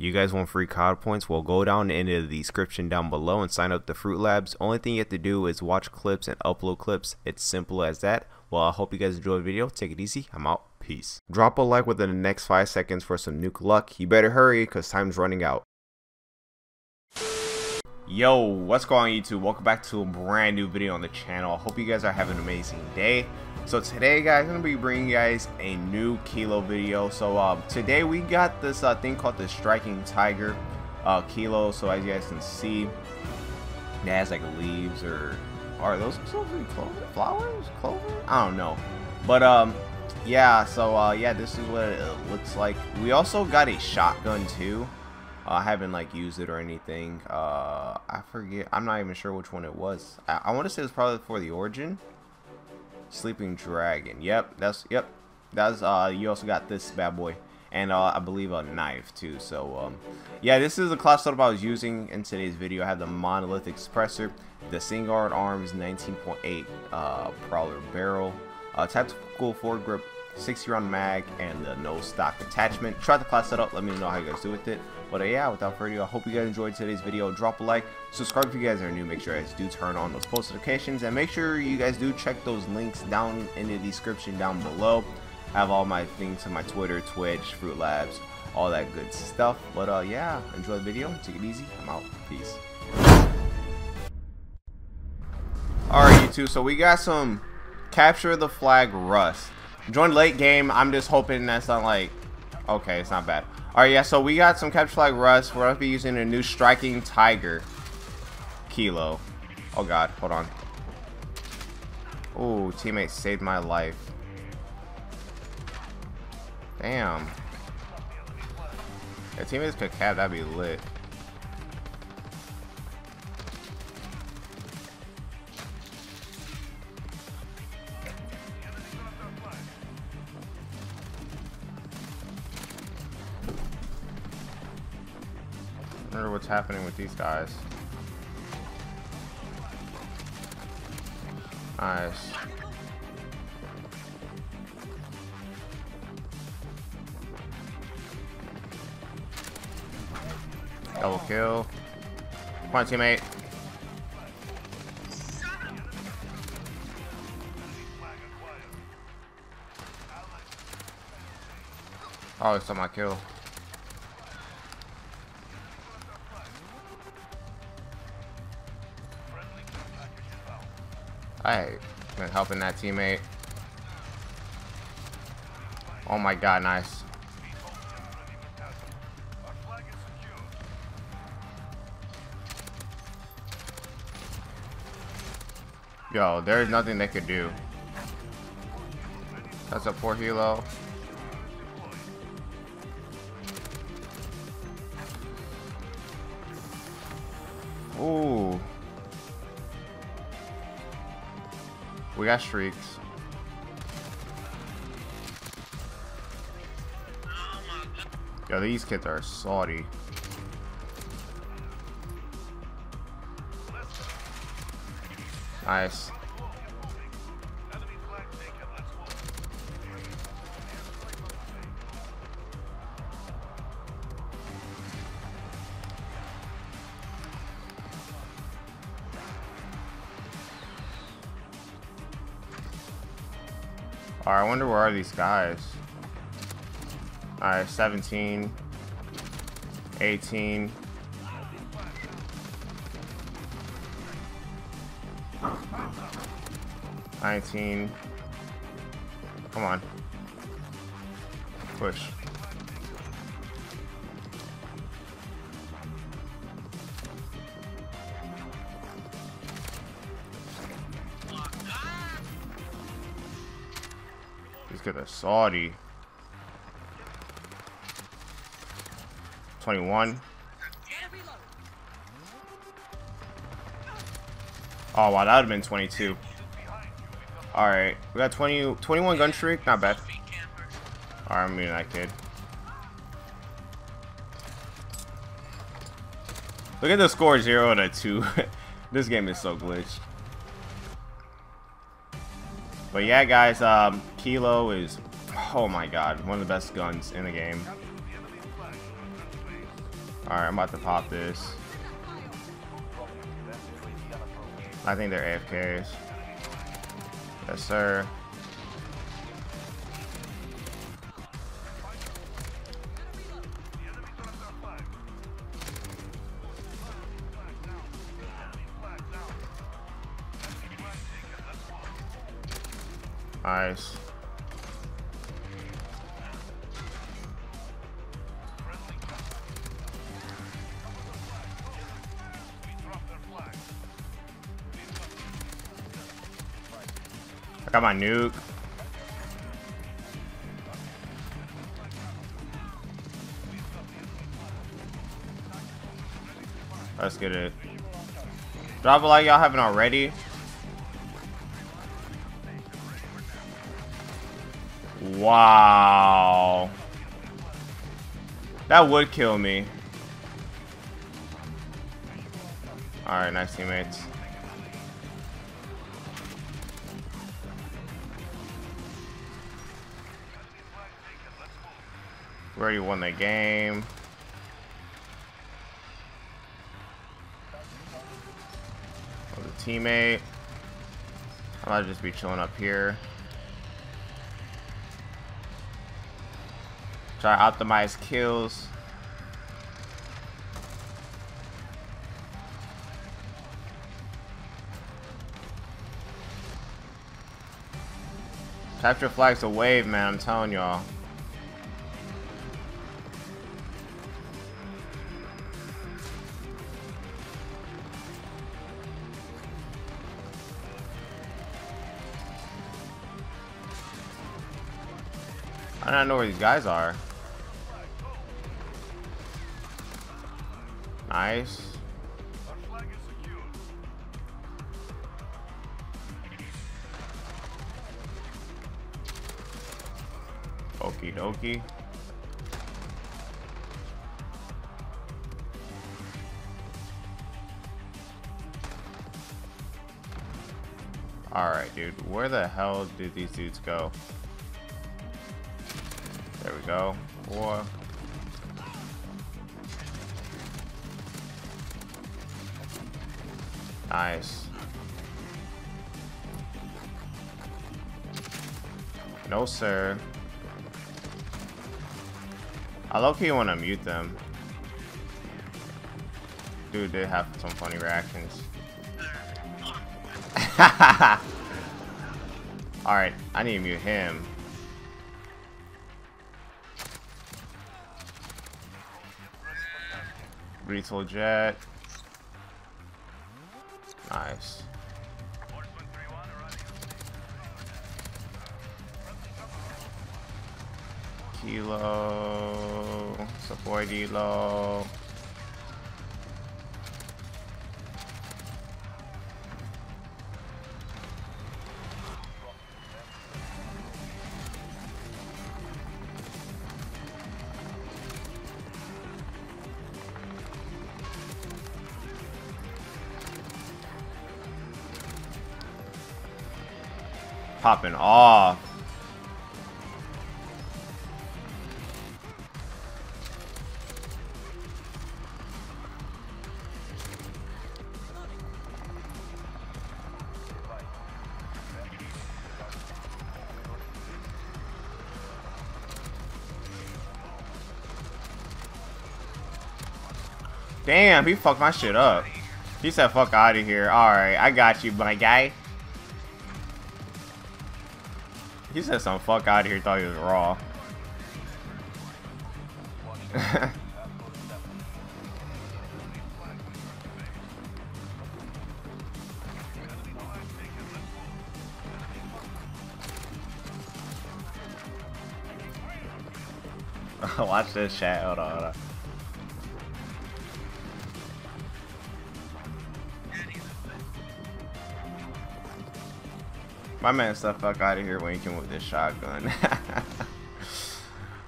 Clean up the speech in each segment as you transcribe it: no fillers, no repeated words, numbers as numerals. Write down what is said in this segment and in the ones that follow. You guys want free COD points? Well, go down into the description down below and sign up to Fruit Labs. Only thing you have to do is watch clips and upload clips. It's simple as that. Well, I hope you guys enjoyed the video. Take it easy. I'm out. Peace. Drop a like within the next 5 seconds for some nuke luck. You better hurry because time's running out. Yo, what's going on YouTube? Welcome back to a brand new video on the channel. I hope you guys are having an amazing day. So today, guys, I'm gonna be bringing you guys a new Kilo video. So today we got this thing called the Striking Tiger Kilo. So as you guys can see, it has like leaves, or are those clover? Flowers? Clover? I don't know. But yeah. So yeah, this is what it looks like. We also got a shotgun too. I haven't like used it or anything. I forget. I'm not even sure which one it was. I want to say it was probably for the Origin. Sleeping Dragon. Yep, that's you also got this bad boy, and I believe a knife too. So yeah, this is the class setup I was using in today's video. I have the monolithic suppressor, the Singard Arms 19.8 prowler barrel, tactical foregrip, 60-round mag, and the no stock attachment. Try the class setup, let me know how you guys do with it. But yeah, without further ado, I hope you guys enjoyed today's video. Drop a like, subscribe if you guys are new, make sure you guys do turn on those post notifications, and make sure you guys do check those links down in the description down below. I have all my things to my Twitter, Twitch, Fruit Labs, all that good stuff. But yeah, enjoy the video, take it easy, I'm out, peace. Alright YouTube, so we got some Capture the Flag Rust. Joined late game, I'm just hoping that's not like, okay, it's not bad. Alright, yeah, so we got some Capture Flag Rust. We're going to be using a new Striking Tiger Kilo. Oh, God. Hold on. Oh, teammate saved my life. Damn. If teammates could cap, that'd be lit. I wonder what's happening with these guys. Nice. Double kill. Come on, teammate. Oh, it's on my kill. I've been helping that teammate. Oh my God, nice. Yo, there's nothing they could do. That's a poor helo. Ooh. We got streaks. Yo, these kids are salty. Nice. I wonder where are these guys. Alright, 17, 18. Oh. 19. Come on. Push. Look at the Saudi. 21. Oh wow, that would have been 22. Alright, we got 21 gun streak, not bad. Alright, I'm meeting that kid. Look at the score, 0 to 2. This game is so glitched. But yeah, guys, Kilo is, oh my God, one of the best guns in the game. Alright, I'm about to pop this. I think they're AFKs. Yes, sir. Nice. I got my nuke. Let's get it. Drop a like y'all haven't already. Wow. That would kill me. Alright, nice teammates. We already won the game. Oh, the teammate. I might just be chilling up here. Try to optimize kills. Capture flag's a wave, man, I'm telling y'all. I don't know where these guys are. Nice. Okie dokie. Alright, dude. Where the hell did these dudes go? There we go. Whoa. Nice. No, sir. I low-key want to mute them. Dude did have some funny reactions. Alright, I need to mute him. Retool jet. Nice. Kilo. Support Kilo. Popping off. Damn, he fucked my shit up. He said, fuck out of here. Alright, I got you, my guy. He said some fuck out of here, thought he was raw. Watch this chat, hold on, hold on. My man said fuck out of here winking with this shotgun.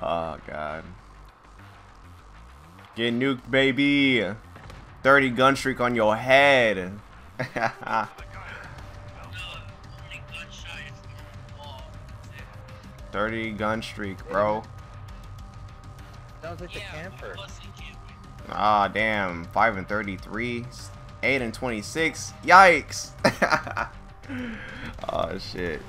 Oh god. Get nuked, baby. 30 gun streak on your head. Dirty gun streak, bro. Sounds like the camper. Ah, damn. 5 and 33. 8 and 26. Yikes. Oh, shit.